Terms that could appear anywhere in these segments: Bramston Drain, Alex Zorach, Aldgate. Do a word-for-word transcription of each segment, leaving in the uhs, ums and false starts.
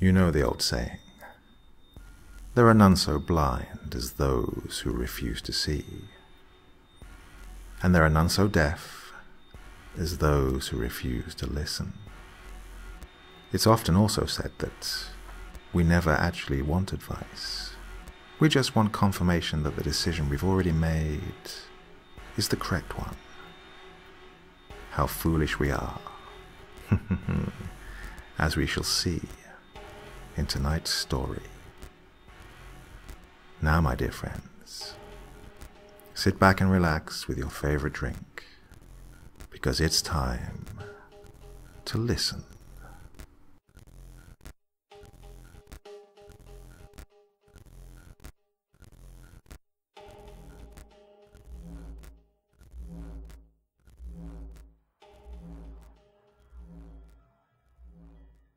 You know the old saying, there are none so blind as those who refuse to see, and there are none so deaf as those who refuse to listen. It's often also said that we never actually want advice. We just want confirmation that the decision we've already made is the correct one. How foolish we are, as we shall see in tonight's story. Now, my dear friends, sit back and relax with your favorite drink, because it's time to listen.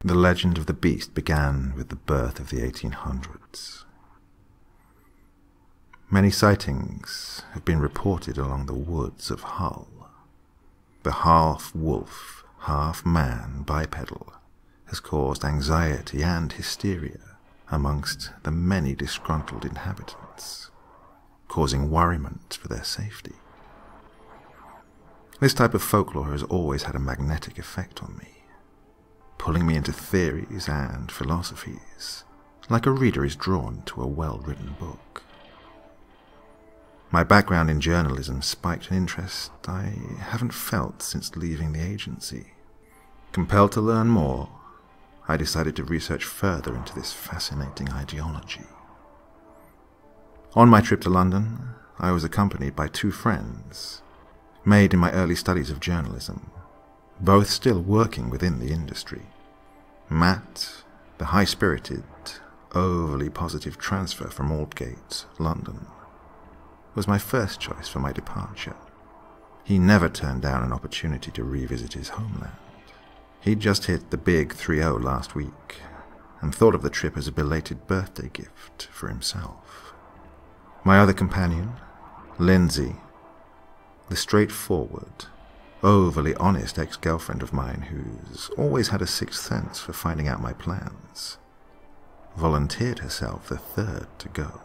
The legend of the beast began with the birth of the eighteen hundreds. Many sightings have been reported along the woods of Hull. The half-wolf, half-man bipedal has caused anxiety and hysteria amongst the many disgruntled inhabitants, causing worriment for their safety. This type of folklore has always had a magnetic effect on me, pulling me into theories and philosophies, like a reader is drawn to a well-written book. My background in journalism spiked an interest I haven't felt since leaving the agency. Compelled to learn more, I decided to research further into this fascinating ideology. On my trip to London, I was accompanied by two friends, made in my early studies of journalism, both still working within the industry. Matt, the high-spirited, overly positive transfer from Aldgate, London, was my first choice for my departure. He never turned down an opportunity to revisit his homeland. He'd just hit the big three oh last week and thought of the trip as a belated birthday gift for himself. My other companion, Lindsay, the straightforward, overly honest ex-girlfriend of mine who's always had a sixth sense for finding out my plans, volunteered herself the third to go.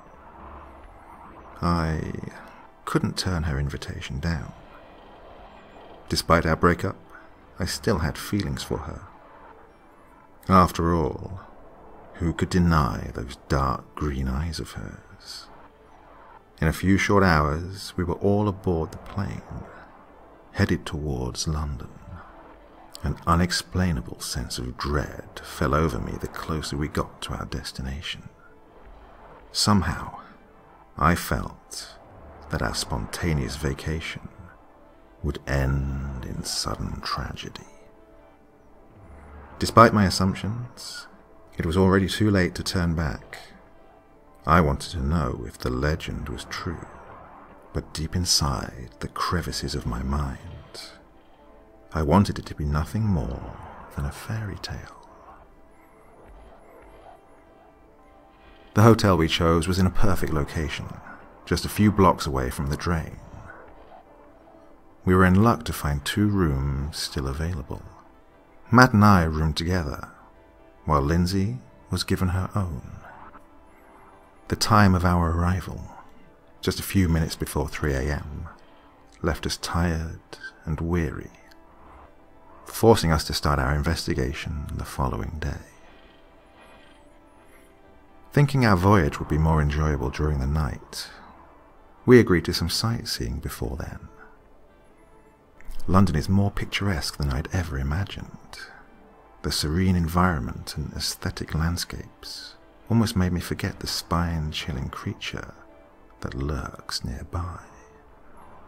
I couldn't turn her invitation down. Despite our breakup, I still had feelings for her. After all, who could deny those dark green eyes of hers? In a few short hours, we were all aboard the plane, headed towards London. An unexplainable sense of dread fell over me the closer we got to our destination. Somehow, I felt that our spontaneous vacation would end in sudden tragedy. Despite my assumptions, it was already too late to turn back. I wanted to know if the legend was true, but deep inside the crevices of my mind, I wanted it to be nothing more than a fairy tale. The hotel we chose was in a perfect location, just a few blocks away from the drain. We were in luck to find two rooms still available. Matt and I roomed together, while Lindsay was given her own. The time of our arrival, just a few minutes before three A M, left us tired and weary, forcing us to start our investigation the following day. Thinking our voyage would be more enjoyable during the night, we agreed to some sightseeing before then. London is more picturesque than I'd ever imagined. The serene environment and aesthetic landscapes almost made me forget the spine-chilling creature that lurks nearby.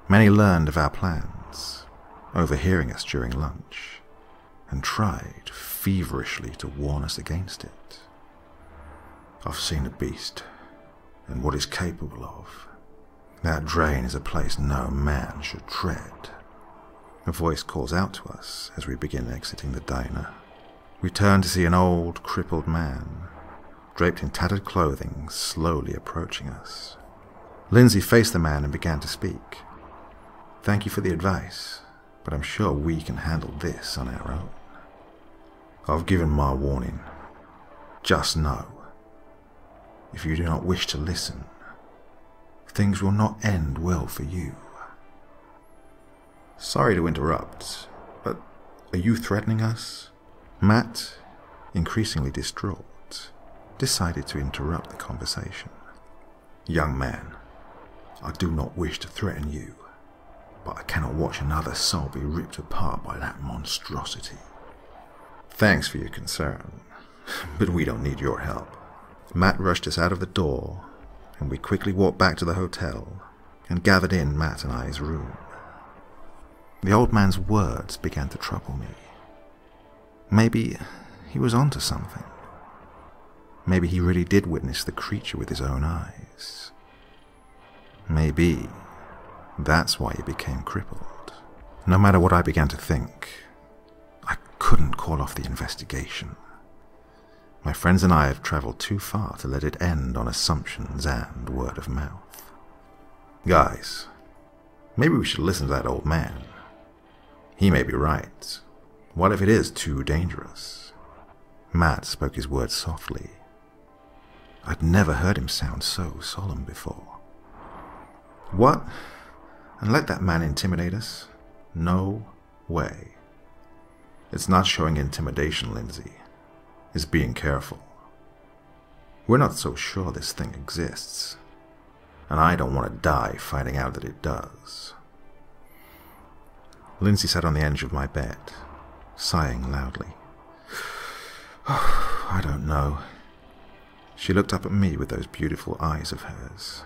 Many learned of our plans, overhearing us during lunch, and tried feverishly to warn us against it. I've seen a beast, and what it's capable of. That drain is a place no man should tread. A voice calls out to us as we begin exiting the diner. We turn to see an old, crippled man, draped in tattered clothing, slowly approaching us. Lindsay faced the man and began to speak. Thank you for the advice, but I'm sure we can handle this on our own. I've given my warning. Just know, if you do not wish to listen, things will not end well for you. Sorry to interrupt, but are you threatening us? Matt, increasingly distraught, decided to interrupt the conversation. Young man, I do not wish to threaten you, but I cannot watch another soul be ripped apart by that monstrosity. Thanks for your concern, but we don't need your help. Matt rushed us out of the door, and we quickly walked back to the hotel and gathered in Matt and I's room. The old man's words began to trouble me. Maybe he was onto something. Maybe he really did witness the creature with his own eyes. Maybe that's why he became crippled. No matter what I began to think, I couldn't call off the investigation. My friends and I have traveled too far to let it end on assumptions and word of mouth. Guys, maybe we should listen to that old man. He may be right. What if it is too dangerous? Matt spoke his words softly. I'd never heard him sound so solemn before. What? And let that man intimidate us? No way. It's not showing intimidation, Lindsay. It's being careful. We're not so sure this thing exists, and I don't want to die finding out that it does. Lindsay sat on the edge of my bed, sighing loudly. Oh, I don't know. She looked up at me with those beautiful eyes of hers.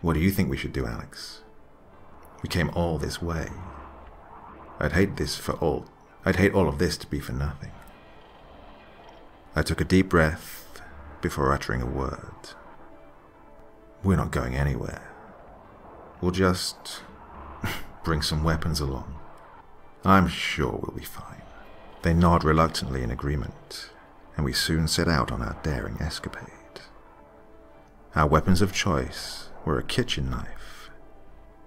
What do you think we should do, Alex? We came all this way. I'd hate this for all. I'd hate all of this to be for nothing. I took a deep breath before uttering a word. We're not going anywhere. We'll just bring some weapons along. I'm sure we'll be fine. They nod reluctantly in agreement, and we soon set out on our daring escapade. Our weapons of choice were a kitchen knife,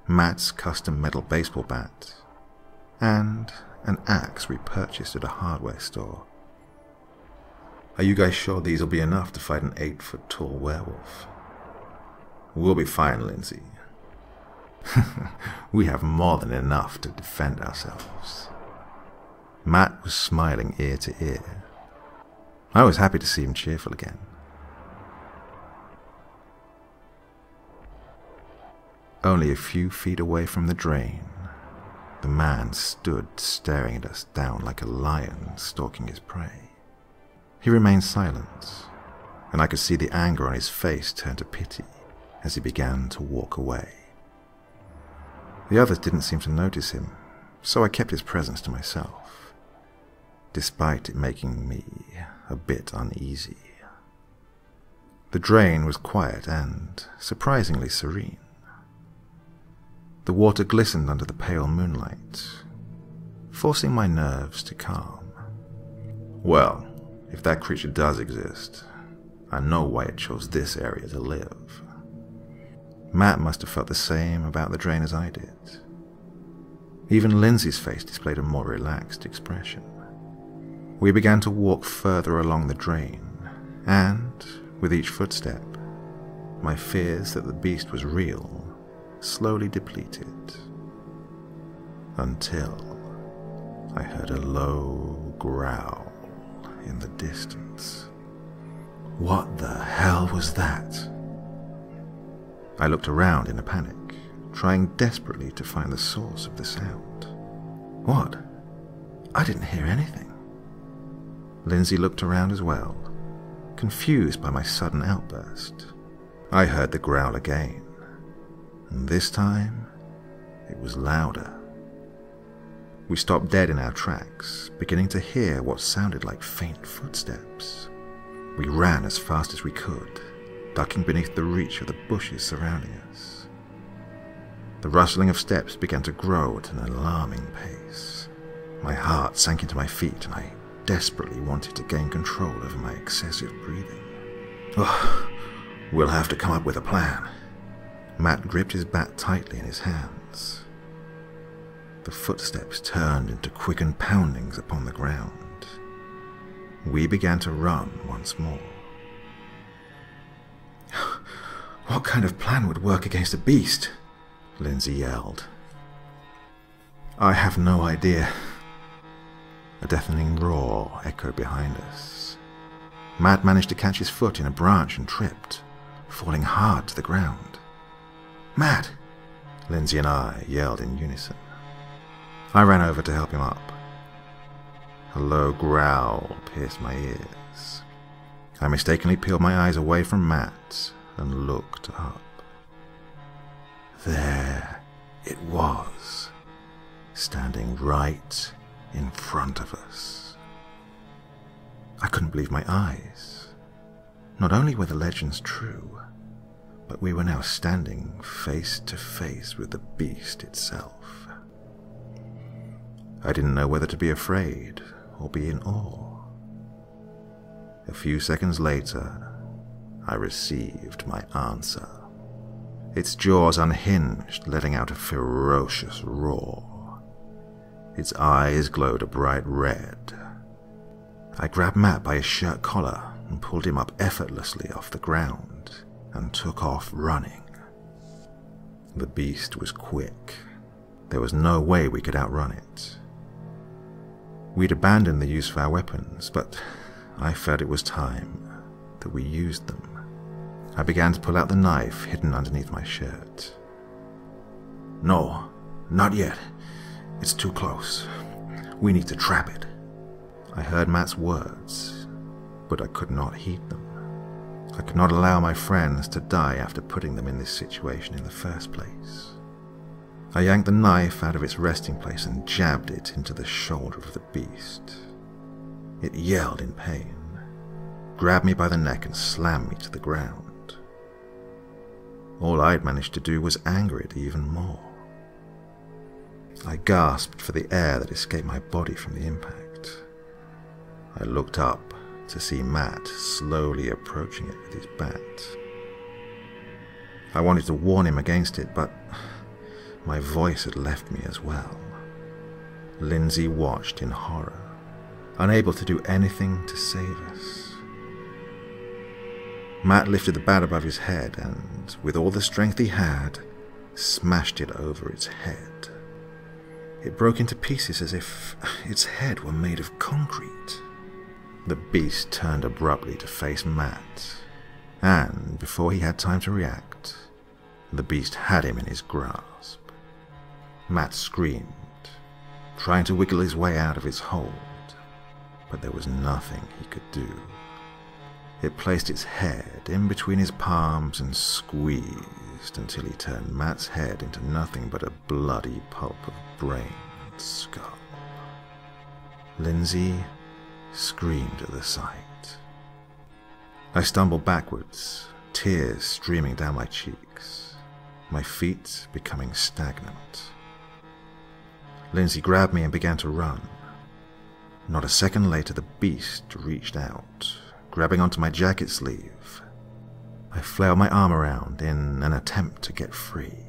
Matt's custom metal baseball bat, and an axe we purchased at a hardware store. Are you guys sure these will be enough to fight an eight-foot-tall werewolf? We'll be fine, Lindsay. We have more than enough to defend ourselves. Matt was smiling ear to ear. I was happy to see him cheerful again. Only a few feet away from the drain, the man stood staring at us down like a lion stalking his prey. He remained silent, and I could see the anger on his face turn to pity as he began to walk away. The others didn't seem to notice him, so I kept his presence to myself, despite it making me a bit uneasy. The drain was quiet and surprisingly serene. The water glistened under the pale moonlight, forcing my nerves to calm. Well, if that creature does exist, I know why it chose this area to live. Matt must have felt the same about the drain as I did. Even Lindsay's face displayed a more relaxed expression. We began to walk further along the drain, and with each footstep, my fears that the beast was real slowly depleted, until I heard a low growl in the distance. What the hell was that? I looked around in a panic, trying desperately to find the source of the sound. What? I didn't hear anything. Lindsay looked around as well, confused by my sudden outburst. I heard the growl again, and this time it was louder. We stopped dead in our tracks, beginning to hear what sounded like faint footsteps. We ran as fast as we could, ducking beneath the reach of the bushes surrounding us. The rustling of steps began to grow at an alarming pace. My heart sank into my feet, and I desperately wanted to gain control over my excessive breathing. Oh, we'll have to come up with a plan. Matt gripped his bat tightly in his hands. The footsteps turned into quickened poundings upon the ground. we began to run once more. "What kind of plan would work against a beast?" Lindsay yelled. "I have no idea." A deafening roar echoed behind us. Mad managed to catch his foot in a branch and tripped, falling hard to the ground. "Mad!" Lindsay and I yelled in unison. I ran over to help him up. A low growl pierced my ears. I mistakenly peeled my eyes away from Matt and looked up. There it was, standing right in front of us. I couldn't believe my eyes. Not only were the legends true, but we were now standing face to face with the beast itself. I didn't know whether to be afraid or be in awe. A few seconds later, I received my answer. Its jaws unhinged, letting out a ferocious roar. Its eyes glowed a bright red. I grabbed Matt by his shirt collar and pulled him up effortlessly off the ground and took off running. The beast was quick. There was no way we could outrun it. We'd abandoned the use of our weapons, but I felt it was time that we used them. I began to pull out the knife hidden underneath my shirt. "No, not yet. It's too close. We need to trap it." I heard Matt's words, but I could not heed them. I could not allow my friends to die after putting them in this situation in the first place. I yanked the knife out of its resting place and jabbed it into the shoulder of the beast. It yelled in pain, grabbed me by the neck and slammed me to the ground. All I'd managed to do was anger it even more. I gasped for the air that escaped my body from the impact. I looked up to see Matt slowly approaching it with his bat. I wanted to warn him against it, but my voice had left me as well. Lindsay watched in horror, unable to do anything to save us. Matt lifted the bat above his head and, with all the strength he had, smashed it over its head. It broke into pieces as if its head were made of concrete. The beast turned abruptly to face Matt, and before he had time to react, the beast had him in his grasp. Matt screamed, trying to wiggle his way out of his hold, but there was nothing he could do. It placed its head in between his palms and squeezed until he turned Matt's head into nothing but a bloody pulp of brain and skull. Lindsay screamed at the sight. I stumbled backwards, tears streaming down my cheeks, my feet becoming stagnant. Lindsay grabbed me and began to run. Not a second later, the beast reached out, grabbing onto my jacket sleeve. I flailed my arm around in an attempt to get free,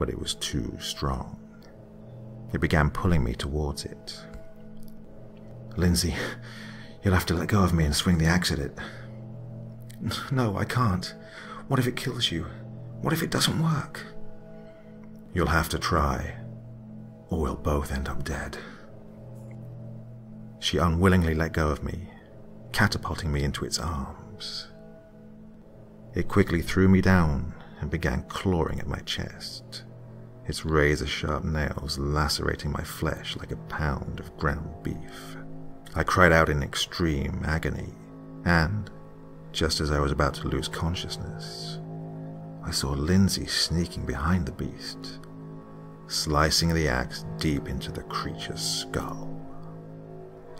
but it was too strong. It began pulling me towards it. "Lindsay, you'll have to let go of me and swing the axe at it." "No, I can't. What if it kills you? What if it doesn't work?" "You'll have to try, or we'll both end up dead." She unwillingly let go of me, catapulting me into its arms. It quickly threw me down and began clawing at my chest, its razor-sharp nails lacerating my flesh like a pound of ground beef. I cried out in extreme agony, and just as I was about to lose consciousness, I saw Lindsay sneaking behind the beast, slicing the axe deep into the creature's skull.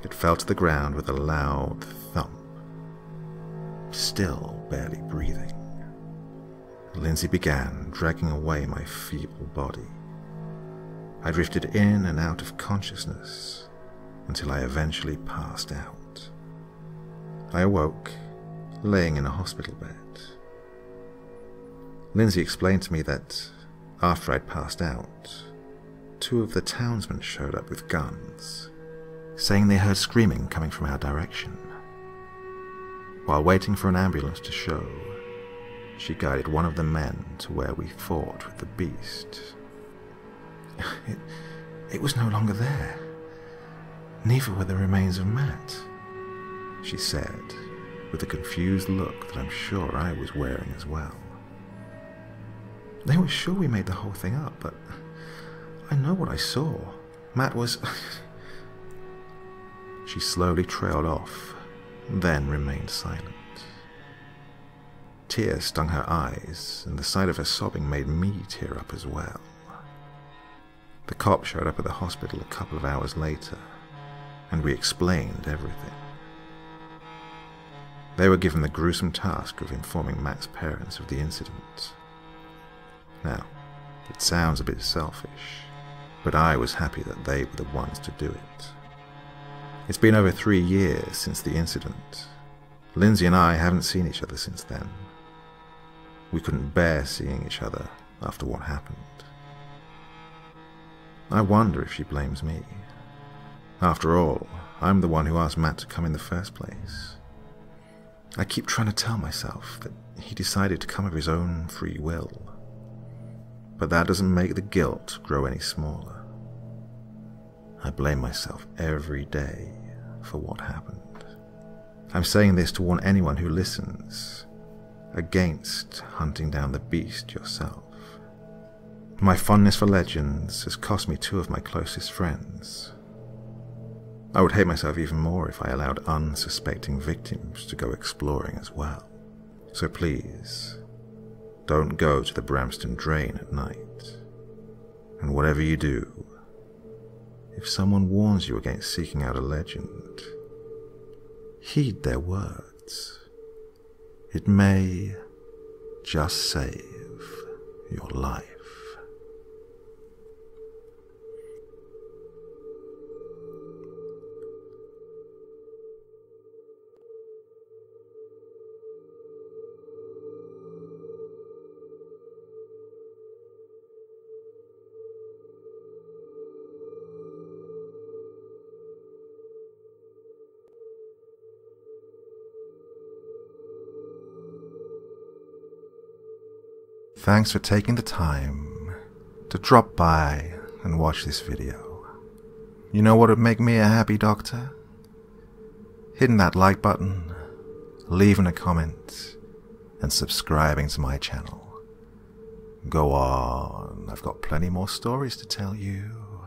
It fell to the ground with a loud thump, still barely breathing. Lindsay began dragging away my feeble body. I drifted in and out of consciousness until I eventually passed out. I awoke, laying in a hospital bed. Lindsay explained to me that, after I'd passed out, two of the townsmen showed up with guns, saying they heard screaming coming from our direction. While waiting for an ambulance to show, she guided one of the men to where we fought with the beast. It, it was no longer there. Neither were the remains of Matt, she said, with a confused look that I'm sure I was wearing as well. They were sure we made the whole thing up, but I know what I saw. Matt was... She slowly trailed off, then remained silent. Tears stung her eyes, and the sight of her sobbing made me tear up as well. The cop showed up at the hospital a couple of hours later, and we explained everything. They were given the gruesome task of informing Matt's parents of the incident. Now, it sounds a bit selfish, but I was happy that they were the ones to do it. It's been over three years since the incident. Lindsay and I haven't seen each other since then. We couldn't bear seeing each other after what happened. I wonder if she blames me. After all, I'm the one who asked Matt to come in the first place. I keep trying to tell myself that he decided to come of his own free will. But that doesn't make the guilt grow any smaller. I blame myself every day for what happened. I'm saying this to warn anyone who listens against hunting down the beast yourself. My fondness for legends has cost me two of my closest friends. I would hate myself even more if I allowed unsuspecting victims to go exploring as well. So please, don't go to the Bramston Drain at night. And whatever you do, if someone warns you against seeking out a legend, heed their words. It may just save your life. Thanks for taking the time to drop by and watch this video. You know what would make me a happy doctor? Hitting that like button, leaving a comment, and subscribing to my channel. Go on, I've got plenty more stories to tell you.